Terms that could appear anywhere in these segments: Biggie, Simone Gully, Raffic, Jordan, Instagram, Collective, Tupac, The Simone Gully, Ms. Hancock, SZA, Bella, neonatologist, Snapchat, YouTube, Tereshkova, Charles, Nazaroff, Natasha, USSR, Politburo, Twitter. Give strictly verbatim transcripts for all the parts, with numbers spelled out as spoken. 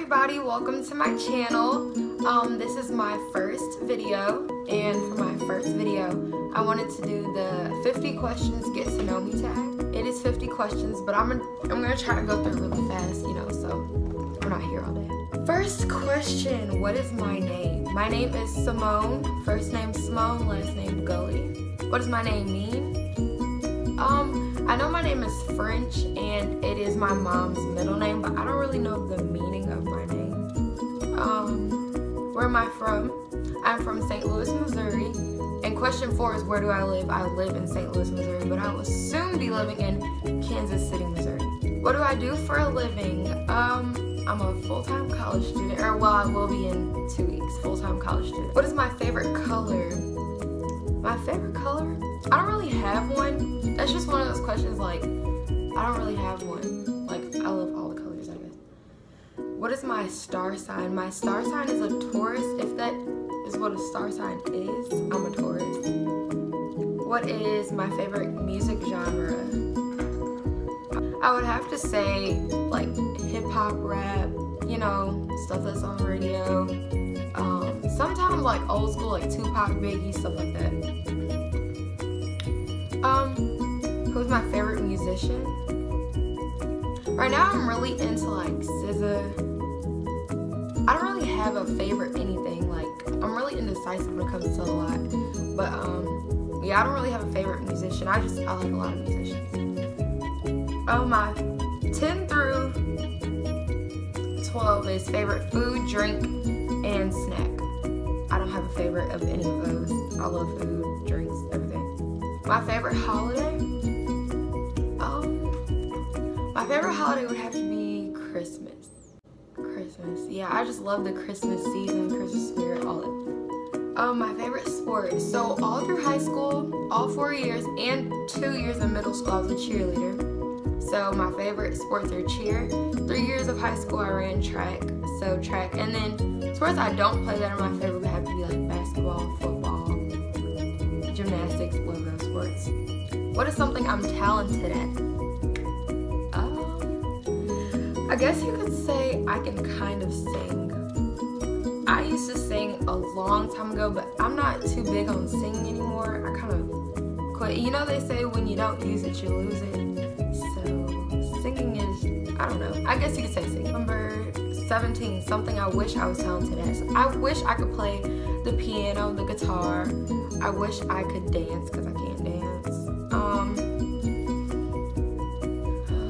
everybody, welcome to my channel. Um, this is my first video, and for my first video, I wanted to do the fifty questions get to know me tag. It is fifty questions, but I'm gonna, I'm gonna try to go through really fast, you know, so we're not here all day. First question, what is my name? My name is Simone, first name Simone, last name Gully. What does my name mean? Um. I know my name is French and it is my mom's middle name, but I don't really know the meaning of my name. Um, where am I from? I'm from Saint Louis, Missouri. And question four is where do I live? I live in Saint Louis, Missouri, but I will soon be living in Kansas City, Missouri. What do I do for a living? Um, I'm a full-time college student, or well, I will be in two weeks, full-time college student. What is my favorite color? My favorite color? I don't really have one. That's just one of those questions like, I don't really have one. Like, I love all the colors, I guess. What is my star sign? My star sign is a Taurus. If that is what a star sign is, I'm a Taurus. What is my favorite music genre? I would have to say, like, hip-hop, rap, you know, stuff that's on radio. Um, sometimes, like, old school, like Tupac, Biggie, stuff like that. Um, who's my favorite musician? Right now I'm really into like S Z A. I don't really have a favorite anything, like I'm really indecisive when it comes to a lot. But um, yeah, I don't really have a favorite musician. I just, I like a lot of musicians. Oh my, ten through twelve is favorite food, drink, and snack. I don't have a favorite of any of those. I love food, drinks, everything. My favorite holiday? Um, my favorite holiday would have to be Christmas. Christmas, yeah, I just love the Christmas season, Christmas spirit, all that. Um, my favorite sport. So all through high school, all four years, and two years in middle school, I was a cheerleader. So my favorite sports are cheer. Three years of high school, I ran track, so track. And then sports I don't play that are my favorite would have to be like basketball, football, gymnastics, one of those sports. What is something I'm talented at? Um, I guess you could say I can kind of sing. I used to sing a long time ago, but I'm not too big on singing anymore. I kind of quit. You know they say when you don't use it, you lose it. So singing is, I don't know. I guess you could say singing. Number seventeen, something I wish I was talented at. So I wish I could play the piano, the guitar. I wish I could dance because I can't dance. Um,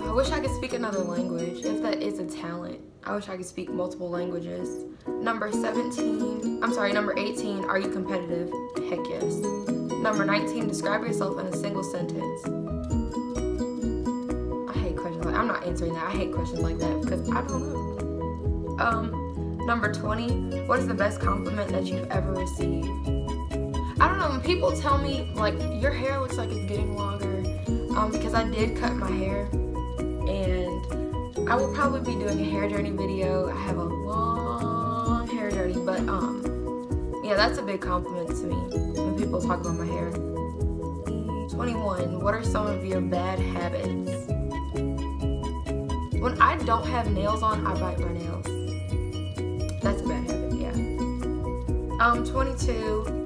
I wish I could speak another language, if that is a talent. I wish I could speak multiple languages. Number seventeen, I'm sorry, number eighteen, are you competitive? Heck yes. Number nineteen, describe yourself in a single sentence. I hate questions like that. I'm not answering that. I hate questions like that because I don't know. Um, number twenty, what is the best compliment that you've ever received? I don't know, when people tell me, like, your hair looks like it's getting longer, um, because I did cut my hair, and I will probably be doing a hair journey video. I have a long hair journey, but, um, yeah, that's a big compliment to me when people talk about my hair. twenty-one, what are some of your bad habits? When I don't have nails on, I bite my nails. That's a bad habit, yeah. Um, twenty-two,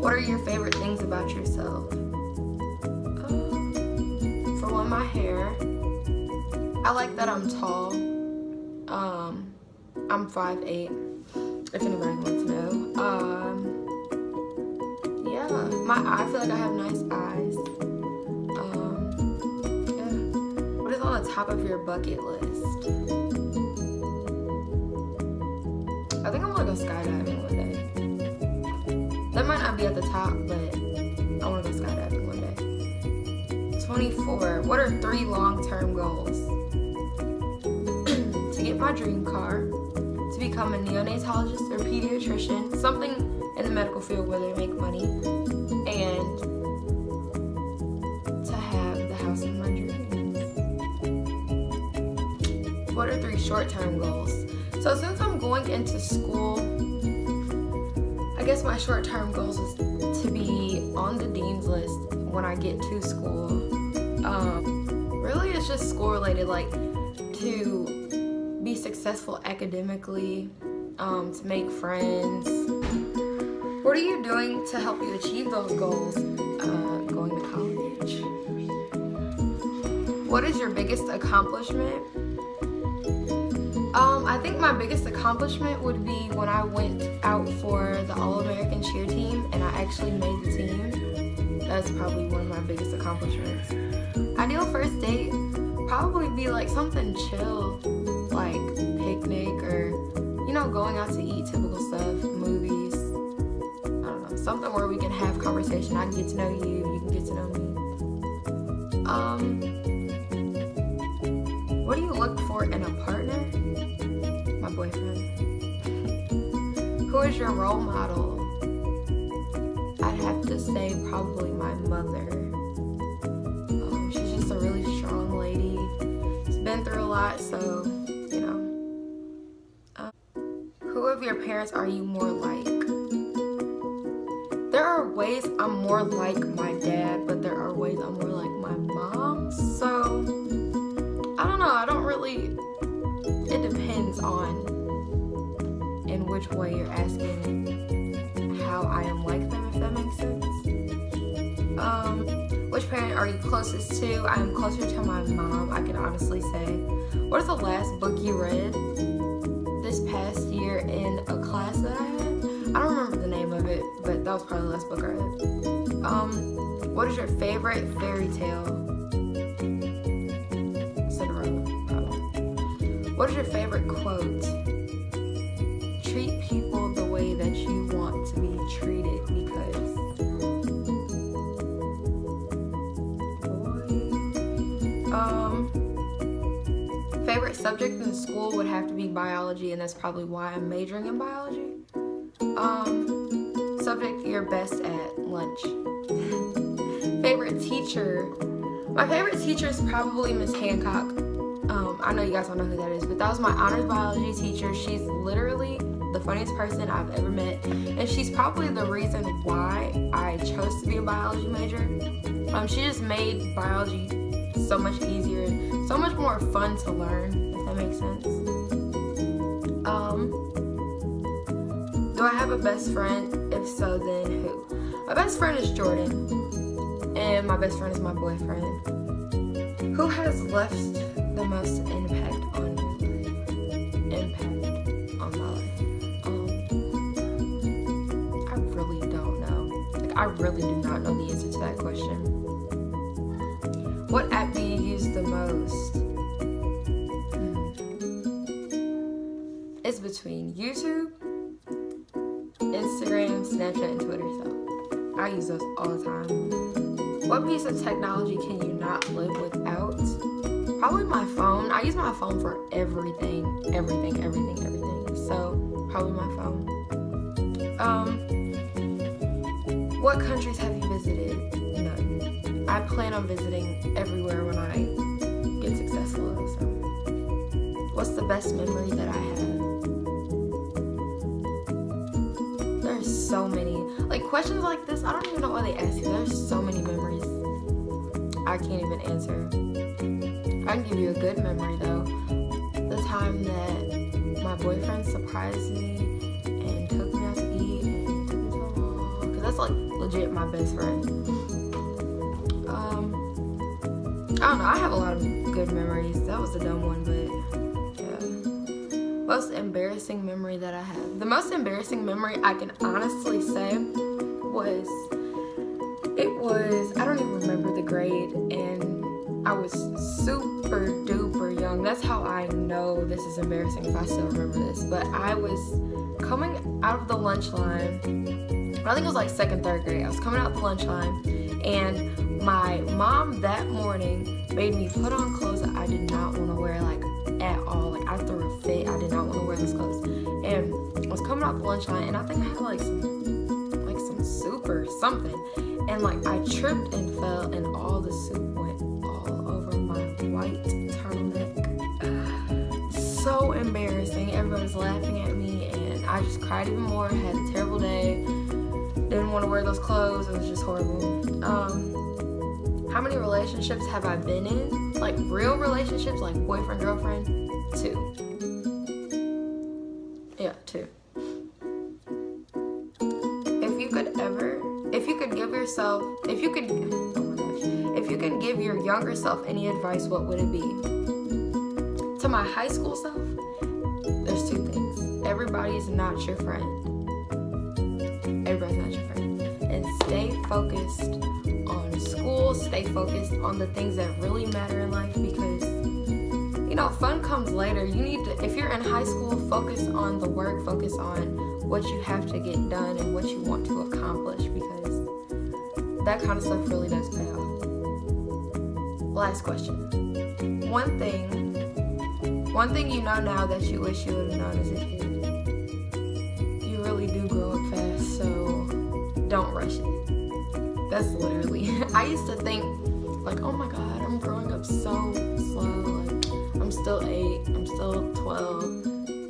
what are your favorite things about yourself? Um, for one, my hair. I like that I'm tall. Um, I'm five eight, if anybody wants to know. Um, yeah, my eye, I feel like I have nice eyes. Um, yeah. What is on the top of your bucket list? I think I'm gonna go skydiving one day. That might not be at the top, but I want to go skydiving one day. twenty-four, what are three long-term goals? To get my dream car, to become a neonatologist or pediatrician, something in the medical field where they make money, and to have the house of my dreams. What are three short-term goals? So since I'm going into school, I guess my short-term goals is to be on the dean's list when I get to school. Um, really, it's just school-related, like to be successful academically, um, to make friends? What are you doing to help you achieve those goals? Uh, going to college. What is your biggest accomplishment? Um, I think my biggest accomplishment would be when I went out for the All-American cheer team and I actually made the team. That's probably one of my biggest accomplishments. Ideal first date probably be like something chill, like picnic or, you know, going out to eat, typical stuff, movies. I don't know, something where we can have conversation. I can get to know you, you can get to know me. Um, what do you look for in a partner? My boyfriend. Who is your role model? I'd have to say probably my mother. Um, she's just a really strong lady. She's been through a lot, so, you know. Um, who of your parents are you more like? There are ways I'm more like my dad, but there are ways I'm more like my mom. So, I don't know, I don't really... It depends on in which way you're asking how I am like them, if that makes sense. Um, which parent are you closest to? I am closer to my mom, I can honestly say. What is the last book you read this past year in a class that I had? I don't remember the name of it, but that was probably the last book I read. Um, what is your favorite fairy tale? What is your favorite quote? Treat people the way that you want to be treated, because... Boy. Um, favorite subject in school would have to be biology, and that's probably why I'm majoring in biology. Um, subject you're best at, lunch. Favorite teacher? My favorite teacher is probably Miz Hancock. Um, I know you guys don't know who that is, but that was my honors biology teacher. She's literally the funniest person I've ever met, and she's probably the reason why I chose to be a biology major. Um, she just made biology so much easier and so much more fun to learn, if that makes sense. Um, do I have a best friend? If so, then who? My best friend is Jordan, and my best friend is my boyfriend. Who has left the most impact on your life? Impact on my life. Um, I really don't know. Like, I really do not know the answer to that question. What app do you use the most? Hmm. It's between YouTube, Instagram, Snapchat, and Twitter, so I use those all the time. What piece of technology can you not live without? Probably my phone. I use my phone for everything, everything, everything, everything. So, probably my phone. Um, what countries have you visited? None. I plan on visiting everywhere when I get successful. So, what's the best memory that I have? There's so many. Like, questions like this, I don't even know why they ask you. There's so many memories I can't even answer. I can give you a good memory though. The time that my boyfriend surprised me and took me out to eat and took me to a mall. Because that's like legit my best friend. Um, I don't know, I have a lot of good memories. That was a dumb one, but yeah. Most embarrassing memory that I have. The most embarrassing memory I can honestly say was, it was, I don't even remember the grade, and I was super duper young. That's how I know this is embarrassing, if I still remember this. But I was coming out of the lunch line. I think it was like second, third grade. I was coming out of the lunch line, and my mom that morning made me put on clothes that I did not want to wear, like, at all. Like, I threw a fit. I did not want to wear those clothes. And I was coming out the lunch line, and I think I had like some, like some soup or something. And like I tripped and fell, and all the soup went white turtleneck. So embarrassing. Everyone was laughing at me, and I just cried even more. Had a terrible day. Didn't want to wear those clothes. It was just horrible. Um, how many relationships have I been in? Like real relationships, like boyfriend, girlfriend? Two. so if you could if you could give your younger self any advice, what would it be? To my high school self, there's two things. Everybody's not your friend. Everybody's not your friend. And stay focused on school, stay focused on the things that really matter in life, because you know, fun comes later. You need to, if you're in high school, focus on the work, focus on what you have to get done and what you want to accomplish, because that kind of stuff really does pay off. Last question. One thing, one thing you know now that you wish you would have known as a kid. You really do grow up fast, so don't rush it. That's literally, I used to think, like, oh my god, I'm growing up so slow, like, I'm still eight, I'm still twelve.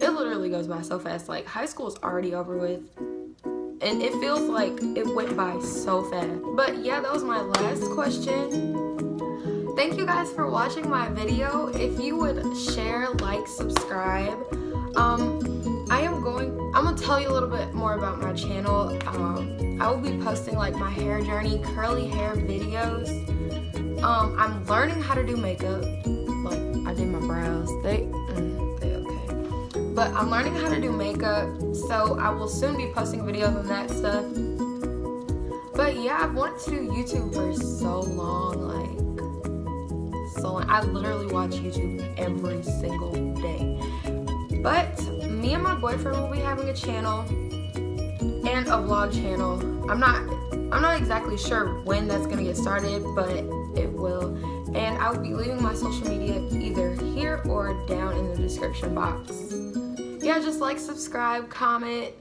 It literally goes by so fast, like, high school is already over with, and it feels like it went by so fast. But yeah, that was my last question. Thank you guys for watching my video. If you would share, like, subscribe. Um, I am going, I'm going to tell you a little bit more about my channel. Um, I will be posting like my hair journey, curly hair videos. Um, I'm learning how to do makeup. Like, I did my brows. They, mm, they okay. But I'm learning how to do makeup, so I will soon be posting videos on that stuff. But yeah, I've wanted to do YouTube for so long, like, so long. I literally watch YouTube every single day. But me and my boyfriend will be having a channel and a vlog channel. I'm not I'm not exactly sure when that's gonna get started, but it will. And I will be leaving my social media either here or down in the description box. Yeah, just like, subscribe, comment,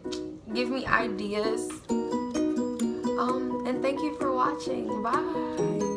give me ideas. Um, and thank you for watching. Bye.